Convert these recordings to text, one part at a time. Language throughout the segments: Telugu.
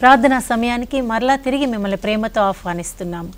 ప్రార్థనా సమయానికి మరలా తిరిగి మిమ్మల్ని ప్రేమతో ఆహ్వానిస్తున్నాము.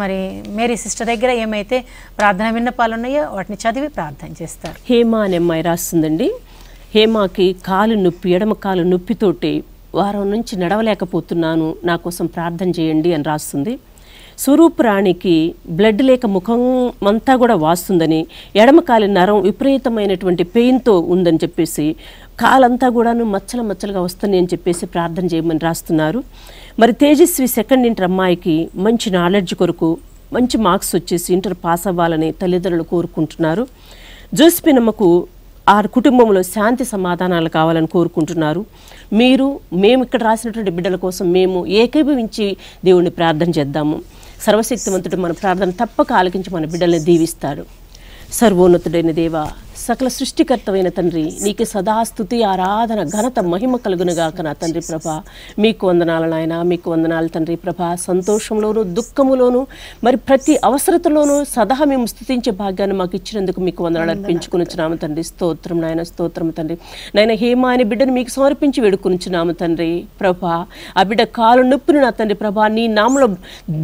మరి మేరీ సిస్టర్ దగ్గర ఏమైతే ప్రార్థన విన్నపాలు ఉన్నాయో వాటిని చదివి ప్రార్థన చేస్తారు. హేమ అనే అమ్మాయి రాస్తుందండి. హేమకి కాలు నొప్పి, ఎడమ కాలు నొప్పితోటి వారం నుంచి నడవలేకపోతున్నాను, నా కోసం ప్రార్థన చేయండి అని రాస్తుంది. స్వరూపురాణికి బ్లడ్ లేక ముఖం అంతా కూడా వాస్తుందని, ఎడమకాలి నరం విపరీతమైనటువంటి పెయిన్తో ఉందని చెప్పేసి, కాలంతా కూడాను మచ్చల మచ్చలుగా వస్తుంది అని చెప్పేసి ప్రార్థన చేయమని రాస్తున్నారు. మరి తేజస్వి సెకండ్ ఇంటర్ అమ్మాయికి మంచి నాలెడ్జ్ కొరకు మంచి మార్క్స్ వచ్చేసి ఇంటర్ పాస్ అవ్వాలని తల్లిదండ్రులు కోరుకుంటున్నారు. జోస్పినమ్మకు ఆ కుటుంబంలో శాంతి సమాధానాలు కావాలని కోరుకుంటున్నారు. మేము ఇక్కడ రాసినటువంటి బిడ్డల కోసం మేము ఏకీభవించి దేవుణ్ణి ప్రార్థన చేద్దాము. సర్వశక్తివంతుడు మన ప్రార్థన తప్పక ఆలకించి మన బిడ్డల్ని దీవిస్తాడు. సర్వోన్నతుడైన దేవ, సకల సృష్టికర్తమైన తండ్రి, నీకే సదాస్తుతి, ఆరాధన, ఘనత, మహిమ కలుగునుగాక నా తండ్రి ప్రభా. మీకు వందనాలు నాయన, మీకు వందనాలు తండ్రి ప్రభా. సంతోషంలోనూ దుఃఖములోనూ మరి ప్రతి అవసరతలోనూ సదా మేము స్తుతించే భాగ్యాన్ని మాకు ఇచ్చినందుకు మీకు వందనాలు అర్పించుకునిచున్నాము తండ్రి. స్తోత్రం నాయన, స్తోత్రం తండ్రి. నాయన హేమ అనే బిడ్డను మీకు సమర్పించి వేడుకునిచున్నాము తండ్రి ప్రభా. ఆ బిడ్డ కాలు నొప్పును నా తండ్రి ప్రభా నీ నామలో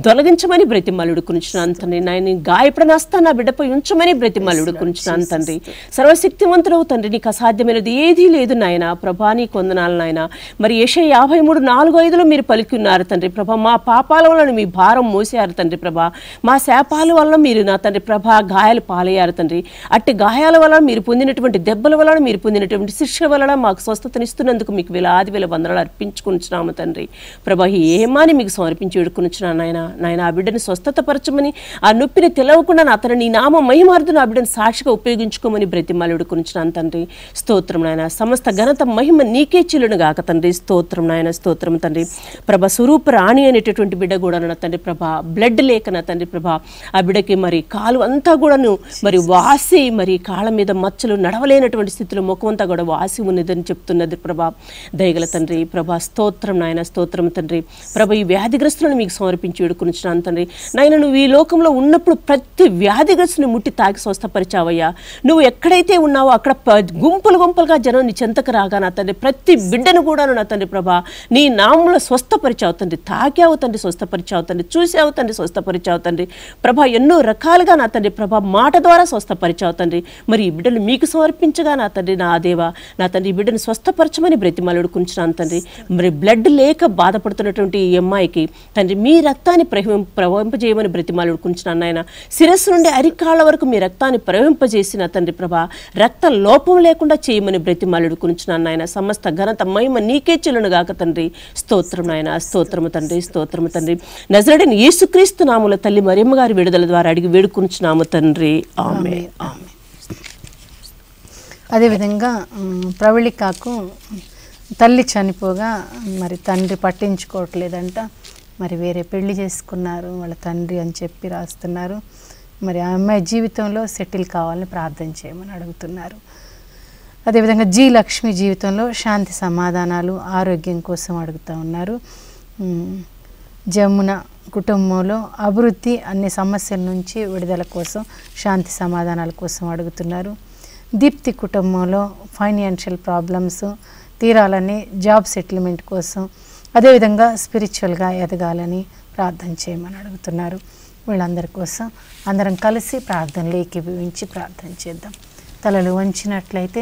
తొలగించమని బ్రతిమాలు వేడుకునిచున్నాను తండ్రి. నాయన గాయపడిన హస్తాన్ని నా బిడ్డపై ఉంచమని బ్రతిమాలు వేడుకునిచున్నాను తండ్రి. సర్వశక్తివంతుడవు తండ్రి, నీకు అసాధ్యమైనది ఏదీ లేదు నాయన ప్రభా. నీ కొందనాలు నాయన. మరి యెషయా 53:4-5 మీరు పలికి ఉన్నారు తండ్రి ప్రభా, మా పాపాల వలన మీ భారం మోసారు తండ్రి ప్రభా, మా శాపాల వలన మీరు నా తండ్రి ప్రభా గాయాలు పాలయ్యారు తండ్రి. అట్టి గాయాల వలన మీరు పొందినటువంటి దెబ్బల వలన, మీరు పొందినటువంటి శిక్ష వలన మాకు స్వస్థతనిస్తున్నందుకు మీకు వేలాది వందనాలు అర్పించుకునిచున్నాము తండ్రి ప్రభా. ఈ ఏమాని మీకు సమర్పించి వేడుకునిచున్నాను నాయన. నాయన ఆ బిడ్డని స్వస్థత పరచమని, ఆ నొప్పిని తెలవకుండా నా తన నీ నామ మహిమార్థను ఆ బిడ్డను సాక్షిగా ఉపయోగించుకోమని బ్రతిమాలుడు కునిచున్నాను తండ్రి. స్తోత్రం నాయన. సమస్త ఘనత మహిమ నీకే చెల్లును గాక తండ్రి. స్తోత్రం నాయన, స్తోత్రం తండ్రి ప్రభా. స్వరూప రాణి అనేటటువంటి బిడ్డ కూడా నా తండ్రి ప్రభా బ్లడ్ లేక నా తండ్రి ప్రభా ఆ బిడ్డకి మరి కాలు అంతా కూడాను మరి వాసి, మరి కాళ్ళ మీద మచ్చలు, నడవలేనటువంటి స్థితిలో ముఖం అంతా కూడా వాసి ఉన్నదని చెప్తున్నది ప్రభా. దయగల తండ్రి ప్రభా. స్తోత్రం నాయన, స్తోత్రం తండ్రి ప్రభా. ఈ వ్యాధిగ్రస్తులను మీకు సమర్పించి వేడుకునిచున్నాను తండ్రి. నాయన నువ్వు ఈ లోకంలో ఉన్నప్పుడు ప్రతి వ్యాధిగ్రస్తుని ముట్టి తాకి స్వస్థపరిచావయ్యా. నువ్వు ఎక్కడైతే ఉన్నావో అక్కడ గుంపులుగా జనం నీ చెంతకు రాగా నా తండ్రి ప్రతి బిడ్డను కూడాను నా తండ్రి ప్రభా నీ నామంలో స్వస్థపరిచావు తండ్రి. తాకావు తండ్రి, స్వస్థపరిచావు తండ్రి. చూసావు తండ్రి, స్వస్థపరిచావు తండ్రి ప్రభా. ఎన్నో రకాలుగా నా తండ్రి ప్రభా మాట ద్వారా స్వస్థపరిచావు తండ్రి. మరి ఈ బిడ్డను మీకు సమర్పించగా నా తండ్రి నా దేవా నా తండ్రి ఈ బిడ్డను స్వస్థపరచమని బ్రతిమాలుడుకుంటున్నాను తండ్రి. మరి బ్లడ్ లేక బాధపడుతున్నటువంటి ఈ అమ్మాయికి తండ్రి మీ రక్తాన్ని ప్రవహింపజేయమని బ్రతిమాలుడుకుంటున్నాను నాయన. శిరస్సు నుండి అరికాళ్ళ వరకు మీ రక్తాన్ని ప్రవహింపజేసిన తండ్రి ప్రభా రక్త లోపం లేకుండా చేయమని బ్రతిమాలుడుకునిచున్నాను నాయన. సమస్త ఘనత మహిమ నీకే చెల్లును గాక తండ్రి. స్తోత్రం నాయన, స్తోత్రము తండ్రి, స్తోత్రము తండ్రి. నజరేయుడైన యేసుక్రీస్తు నామముల తల్లి మరియమ్మ గారి విడుదల ద్వారా అడిగి వేడుకొనుచున్నాము తండ్రి. ఆమేన్. ఆమేన్. అదేవిధంగా ప్రవళికకు తల్లి చనిపోగా మరి తండ్రి పట్టించుకోవట్లేదంట, మరి వేరే పెళ్లి చేసుకున్నారు వాళ్ళ తండ్రి అని చెప్పి రాస్తున్నారు. మరి ఆ అమ్మాయి జీవితంలో సెటిల్ కావాలని ప్రార్థన చేయమని అడుగుతున్నారు. అదేవిధంగా జీ లక్ష్మి జీవితంలో శాంతి సమాధానాలు, ఆరోగ్యం కోసం అడుగుతూ ఉన్నారు. జమున కుటుంబంలో అభివృద్ధి, అన్ని సమస్యల నుంచి విడుదల కోసం, శాంతి సమాధానాల కోసం అడుగుతున్నారు. దీప్తి కుటుంబంలో ఫైనాన్షియల్ ప్రాబ్లమ్స్ తీరాలని, జాబ్ సెటిల్మెంట్ కోసం, అదేవిధంగా స్పిరిచువల్గా ఎదగాలని ప్రార్థన చేయమని అడుగుతున్నారు. వీళ్ళందరి కోసం అందరం కలిసి ప్రార్థనలు ఏకీభవించి ప్రార్థన చేద్దాం. తలలు వంచినట్లయితే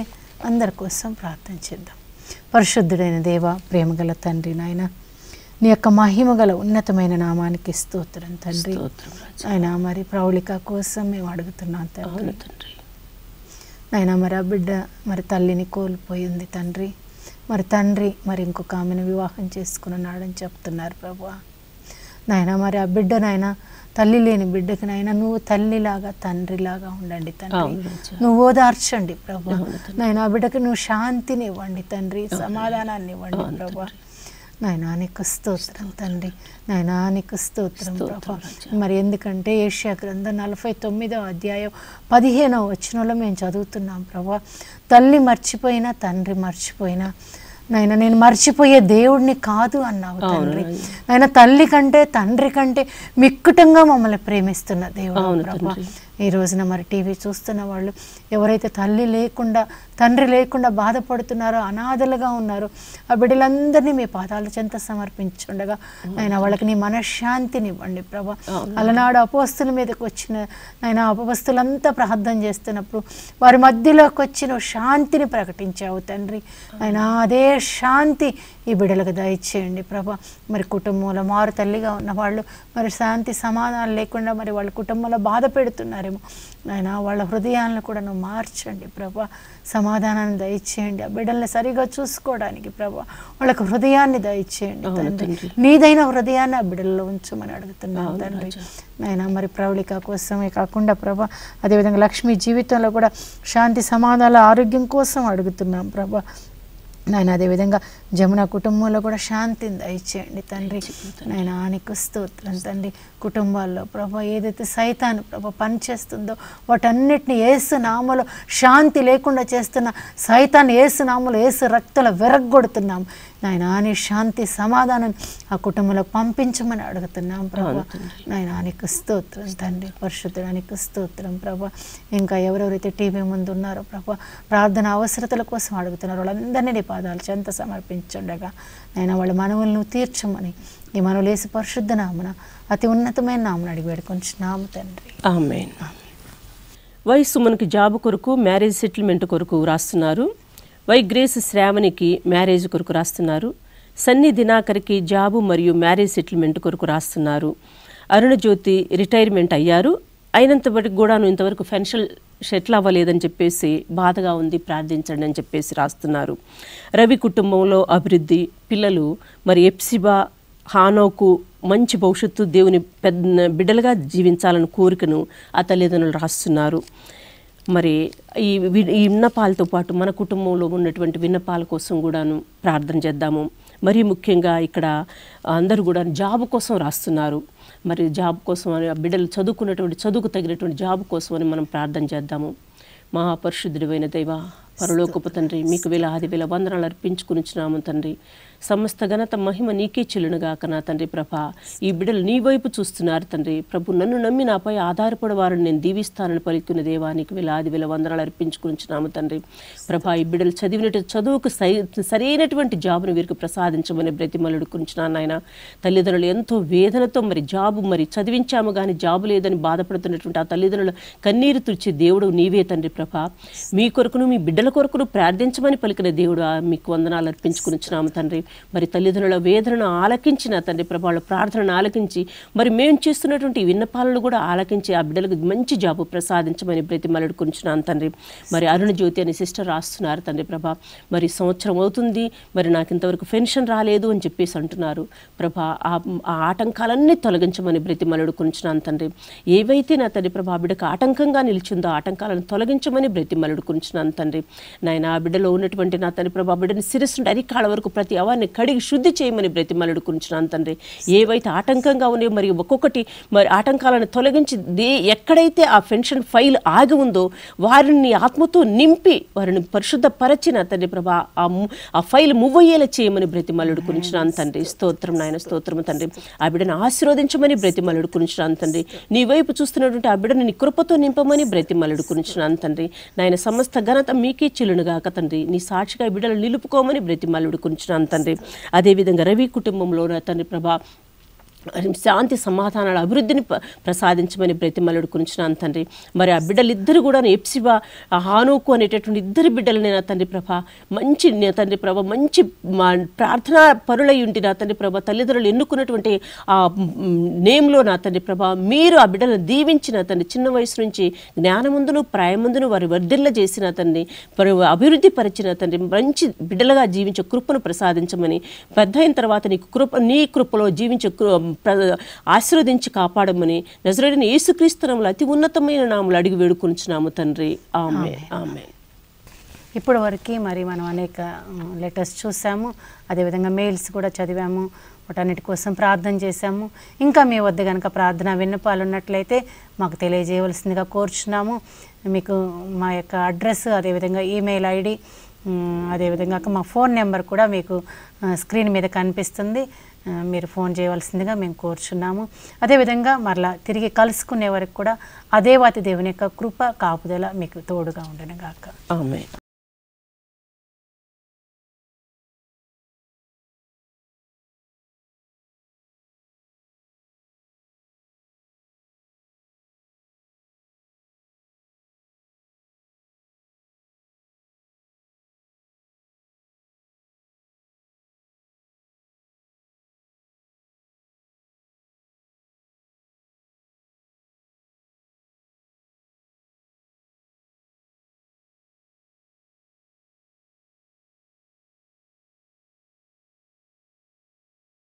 అందరి కోసం ప్రార్థన చేద్దాం. పరిశుద్ధుడైన దేవ, ప్రేమగల తండ్రి, నాయన నీ యొక్క మహిమ గల ఉన్నతమైన నామానికి స్తోత్రం తండ్రి. ఆయన మరి ప్రౌళిక కోసం మేము అడుగుతున్నాం తండ్రి. ఆయన మరి ఆ బిడ్డ మరి తల్లిని కోల్పోయింది తండ్రి. మరి తండ్రి మరి ఇంకొక ఆమెను వివాహం చేసుకున్నాడని చెప్తున్నారు ప్రభు. నాయన మరి ఆ బిడ్డ నాయన తల్లి లేని బిడ్డకి నాయన నువ్వు తల్లిలాగా తండ్రిలాగా ఉండండి తండ్రి. నువ్వు ఓదార్చండి ప్రభా. నాయన ఆ బిడ్డకి నువ్వు శాంతిని ఇవ్వండి తండ్రి, సమాధానాన్ని ఇవ్వండి ప్రభా. నాయనా నీకు స్తోత్రం తండ్రి. నాయనా నీకు స్తోత్రం ప్రభా. మరి ఎందుకంటే యేషయా గ్రంథం 49:15 మేము చదువుతున్నాం ప్రభా. తల్లి మర్చిపోయినా తండ్రి మర్చిపోయినా నాయన నేను మర్చిపోయే దేవుడిని కాదు అన్నావు తండ్రి. నాయన తల్లి కంటే తండ్రి కంటే మిక్కుటంగా మమ్మల్ని ప్రేమిస్తున్న దేవుడు ప్రభా. ఈ రోజున మరి టీవీ చూస్తున్న వాళ్ళు ఎవరైతే తల్లి లేకుండా తండ్రి లేకుండా బాధపడుతున్నారో, అనాథలుగా ఉన్నారో, ఆ బిడ్డలందరినీ మీ పాదాల చెంత సమర్పించుండగా ఆయన వాళ్ళకి నీ మనశ్శాంతిని ఇవ్వండి ప్రభా. అలనాడు అపోస్తుల మీదకి వచ్చిన ఆయన అపోస్తులంతా ప్రార్థన చేస్తున్నప్పుడు వారి మధ్యలోకి వచ్చిన శాంతిని ప్రకటించావు తండ్రి. ఆయన అదే శాంతి ఈ బిడ్డలకు దయచేయండి ప్రభా. మరి కుటుంబంలో మారు తల్లిగా ఉన్న వాళ్ళు మరి శాంతి సమాధానం లేకుండా మరి వాళ్ళ కుటుంబంలో బాధ పెడుతున్నారేమో ఆయన వాళ్ళ హృదయాలను కూడా నువ్వు మార్చండి ప్రభా. సమాధానాన్ని దయచేయండి, ఆ బిడ్డల్ని సరిగా చూసుకోవడానికి ప్రభా వాళ్ళకు హృదయాన్ని దయచేయండి తండ్రి. నీదైన హృదయాన్ని ఆ బిడ్డల్లో ఉంచమని అడుగుతున్నాను తండ్రి. ఆయన మరి ప్రవళిక కోసమే కాకుండా ప్రభా, అదేవిధంగా లక్ష్మి జీవితంలో కూడా శాంతి సమాధానాల ఆరోగ్యం కోసం అడుగుతున్నాం ప్రభా. నాయన అదేవిధంగా జమున కుటుంబంలో కూడా శాంతిని దయచేయండి తండ్రి. నాయన నీకు స్తోత్రం తండ్రి. కుటుంబాల్లో ప్రభా ఏదైతే సైతాను ప్రభా పనిచేస్తుందో వాటన్నిటిని ఏసునామలో శాంతి లేకుండా చేస్తున్న సైతాన్ని ఏసునామలో ఏసు రక్తంలో విరగ్గొడుతున్నాం నాయన. నీ శాంతి సమాధానం ఆ కుటుంబంలో పంపించమని అడుగుతున్నాం ప్రభా. నాయన నీకు స్తోత్రం తండ్రి. పరిశుద్ధుడా నీకు స్తోత్రం ప్రభా. ఇంకా ఎవరెవరైతే టీవీ ముందు ఉన్నారో ప్రభా, ప్రార్థన అవసరతల కోసం అడుగుతున్నారు వాళ్ళందరినీ పాదాలు చెంత సమర్పించుండగా ఆయన వాళ్ళ మనవులను తీర్చమని ఈ మనవులేసి పరిశుద్ధ నామన అతి ఉన్నతమైన నామను అడిగి వేడుకొంచున్నాం తండ్రి, ఆమేన్. వయసు మనకి జాబ్ కొరకు, మ్యారేజ్ సెటిల్మెంట్ కొరకు రాస్తున్నారు. వై గ్రేస్ శ్రావణికి మ్యారేజ్ కొరకు రాస్తున్నారు. సన్నీ దినాకర్కి జాబు మరియు మ్యారేజ్ సెటిల్మెంట్ కొరకు రాస్తున్నారు. అరుణజ్యోతి రిటైర్మెంట్ అయ్యారు, అయినంతవరకు కూడా ఇంతవరకు ఫైనాన్షియల్ సెటిల్ అవ్వలేదని చెప్పేసి బాధగా ఉంది, ప్రార్థించండి అని చెప్పేసి రాస్తున్నారు. రవి కుటుంబంలో అభివృద్ధి, పిల్లలు మరి ఎప్సిబా హానోకు మంచి భవిష్యత్తు, దేవుని పెద్ద బిడ్డలుగా జీవించాలని కోరికను ఆ తల్లిదండ్రులు రాస్తున్నారు. మరి ఈ విన్నపాలతో పాటు మన కుటుంబంలో ఉన్నటువంటి విన్నపాల కోసం కూడాను ప్రార్థన చేద్దాము. మరీ ముఖ్యంగా ఇక్కడ అందరూ కూడా జాబ్ కోసం రాస్తున్నారు. మరి జాబ్ కోసం అని, బిడ్డలు చదువుకున్నటువంటి చదువుకు తగినటువంటి జాబ్ కోసం అని మనం ప్రార్థన చేద్దాము. మహాపరిశుద్ధుడైన దైవ పరలోకపు తండ్రి, మీకు వేలాది వేల వందనాలు అర్పించుకునిచ్చినాము తండ్రి. సమస్త ఘనత మహిమ నీకే చెల్లునుగాక నా తండ్రి ప్రభా. ఈ బిడ్డలు నీ వైపు చూస్తున్నారు తండ్రి ప్రభు. నన్ను నమ్మి నాపై ఆధారపడే వారిని నేను దీవిస్తానని పలుకున్న దేవా, నీకు వేలాది వేల వందనాలు అర్పించుకునిచ్చినాము తండ్రి ప్రభా. ఈ బిడ్డలు చదివిన చదువుకు సరైనటువంటి జాబును వీరికి ప్రసాదించమని బ్రతిమలుడు కురించినాను ఆయన. తల్లిదండ్రులు ఎంతో వేదనతో మరి జాబు మరి చదివించాము కానీ జాబు లేదని బాధపడుతున్నటువంటి ఆ తల్లిదండ్రులు కన్నీరు తుడిచి దేవుడు నీవే తండ్రి ప్రభా. మీ కొరకును మీ బిడ్డల కొరకును ప్రార్థించమని పలికిన దేవుడు, మీకు వందనాలు అర్పించుకునిచ్చినాము తండ్రి. మరి తల్లిదండ్రుల వేదనను ఆలకించిన తండ్రి ప్రభా, వాళ్ళ ప్రార్థనను ఆలకించి మరి మేము చేస్తున్నటువంటి విన్నపాలను కూడా ఆలకించి ఆ బిడ్డలకు మంచి జాబు ప్రసాదించమని బ్రతిమలాడుకునిచున్నాను తండ్రి. మరి అరుణజ్యోతి అనే సిస్టర్ రాస్తున్నారు తండ్రి ప్రభా. మరి సంవత్సరం అవుతుంది, మరి నాకు ఇంతవరకు పెన్షన్ రాలేదు అని చెప్పేసి అంటున్నారు ప్రభా. ఆ ఆటంకాలన్నీ తొలగించమని బ్రతిమలాడుకునిచున్నాను తండ్రి. ఏవైతే నా తండ్రి ప్రభా ఆ బిడ్డకు ఆటంకంగా నిలిచిందో ఆటంకాలను తొలగించమని బ్రతిమలాడుకునిచున్నాను తండ్రి నాయన. ఆ బిడ్డలో ఉన్నటువంటి నా తండ్రి ప్రభా, బిడ్డని శిరస్సు నుండి అరికాళ్ళ వరకు ప్రతి అవన్నీ కడిగి శుద్ధి చేయమని బ్రతిమలాడుకునిచున్నాను తండ్రి. ఏవైతే ఆటంకంగా ఉన్నాయో మరి ఒక్కొక్కటి మరి ఆటంకాలను తొలగించి ఎక్కడైతే ఆ పెన్షన్ ఫైల్ ఆగి ఉందో వారిని ఆత్మతో నింపి వారిని పరిశుద్ధపరచిన తండ్రి ప్రభా, ఆ ఫైల్ మూవ్ అయ్యేలా చేయమని బ్రతిమలాడుకునిచున్నాను తండ్రి. స్తోత్రం నాయన, స్తోత్రం తండ్రి. ఆ బిడ్డను ఆశీర్వదించమని బ్రతిమలాడుకునిచున్నాను తండ్రి. నీ వైపు చూస్తున్నటువంటి ఆ బిడ్డను నీ కృపతో నింపమని బ్రతిమలాడుకునిచున్నాను తండ్రి నాయన. సమస్త ఘనత మీకే చెల్లునుగాక తండ్రి. నీ సాక్షిగా బిడ్డలు నిలుపుకోమని బ్రతిమలాడుకునిచున్నాను తండ్రి. అదేవిధంగా రవి కుటుంబంలో తండ్రి ప్రభా శాంతి సమాధానాల అభివృద్ధిని ప్రసాదించమని బ్రతిమలాడుకునిచున్నాను తండ్రి. మరి ఆ బిడ్డలిద్దరు కూడా ఎప్సిబా హానోకు అనేటటువంటి ఇద్దరు బిడ్డలని నా తండ్రి ప్రభా మంచి నా తండ్రి ప్రభా మంచి ప్రార్థనా పరులై ఉండి నా తండ్రి ప్రభా తల్లిదండ్రులు ఎన్నుకున్నటువంటి ఆ నేమ్లో నా తండ్రి ప్రభా మీరు ఆ బిడ్డలను దీవించిన తండ్రి. చిన్న వయసు నుంచి జ్ఞానముందును ప్రాయముందును వారి వర్ధిల్ల చేసిన తండ్రి, అభివృద్ధి పరిచిన తండ్రి, మంచి బిడ్డలుగా జీవించే కృపను ప్రసాదించమని, పెద్ద అయిన తర్వాత నీ కృపలో జీవించే ఆశీర్వదించి కాపాడమని నజరేయుడైన యేసుక్రీస్తు నామములో అతి ఉన్నతమైన నామములో అడిగి వేడుకొనుచున్నాము తండ్రి, ఆమేన్, ఆమేన్. ఇప్పుడు వరకు మరి మనం అనేక లెటర్స్ చూసాము, అదేవిధంగా మెయిల్స్ కూడా చదివాము, వాటన్నిటి కోసం ప్రార్థన చేశాము. ఇంకా మీ వద్ద కనుక ప్రార్థన విన్నపాలు ఉన్నట్లయితే మాకు తెలియజేయవలసిందిగా కోరుచున్నాము. మీకు మా యొక్క అడ్రస్, అదేవిధంగా ఈమెయిల్ ఐడి, అదేవిధంగా మా ఫోన్ నెంబర్ కూడా మీకు స్క్రీన్ మీద కనిపిస్తుంది మీరు ఫోన్ చేయవలసిందిగా మేము కోరుచున్నాము అదేవిధంగా మరలా తిరిగి కలుసుకునే వరకు కూడా అదేవాతి దేవుని యొక్క కృప కాపుదల మీకు తోడుగా ఉండును గాక ఆమేన్